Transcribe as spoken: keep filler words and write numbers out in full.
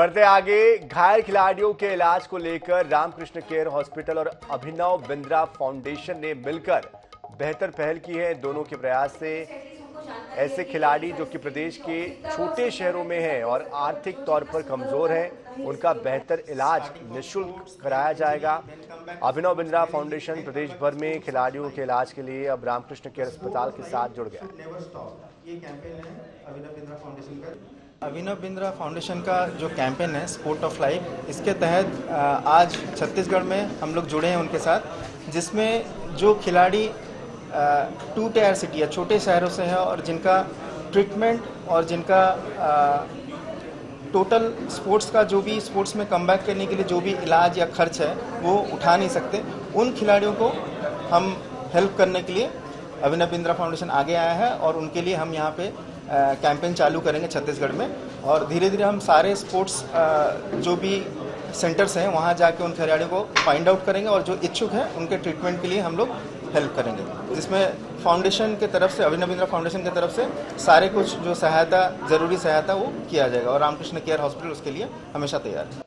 बढ़ते आगे, घायल खिलाड़ियों के इलाज को लेकर रामकृष्ण केयर हॉस्पिटल और अभिनव बिंद्रा फाउंडेशन ने मिलकर बेहतर पहल की है। दोनों के प्रयास से ऐसे खिलाड़ी जो कि प्रदेश के छोटे शहरों में हैं और आर्थिक तौर पर कमजोर हैं, उनका बेहतर इलाज निःशुल्क कराया जाएगा। अभिनव बिंद्रा फाउंडेशन प्रदेश भर में खिलाड़ियों के इलाज के लिए अब रामकृष्ण केयर अस्पताल के साथ जुड़ गया। अभिनव बिंद्रा फाउंडेशन का जो कैंपेन है स्पोर्ट ऑफ लाइफ, इसके तहत आज छत्तीसगढ़ में हम लोग जुड़े हैं उनके साथ, जिसमें जो खिलाड़ी टू टायर सिटी या छोटे शहरों से हैं और जिनका ट्रीटमेंट और जिनका टोटल स्पोर्ट्स का जो भी स्पोर्ट्स में कमबैक करने के लिए जो भी इलाज या खर्च है वो उठा नहीं सकते, उन खिलाड़ियों को हम हेल्प करने के लिए अभिनव बिंद्रा फाउंडेशन आगे आया है और उनके लिए हम यहाँ पे कैंपेन चालू करेंगे छत्तीसगढ़ में। और धीरे धीरे हम सारे स्पोर्ट्स जो भी सेंटर्स हैं वहाँ जाके उन खिलाड़ियों को फाइंड आउट करेंगे और जो इच्छुक हैं उनके ट्रीटमेंट के लिए हम लोग हेल्प करेंगे, जिसमें फाउंडेशन के तरफ से अभिनव बिंद्रा फाउंडेशन की तरफ से सारे कुछ जो सहायता, ज़रूरी सहायता वो किया जाएगा और रामकृष्ण केयर हॉस्पिटल उसके लिए हमेशा तैयार है।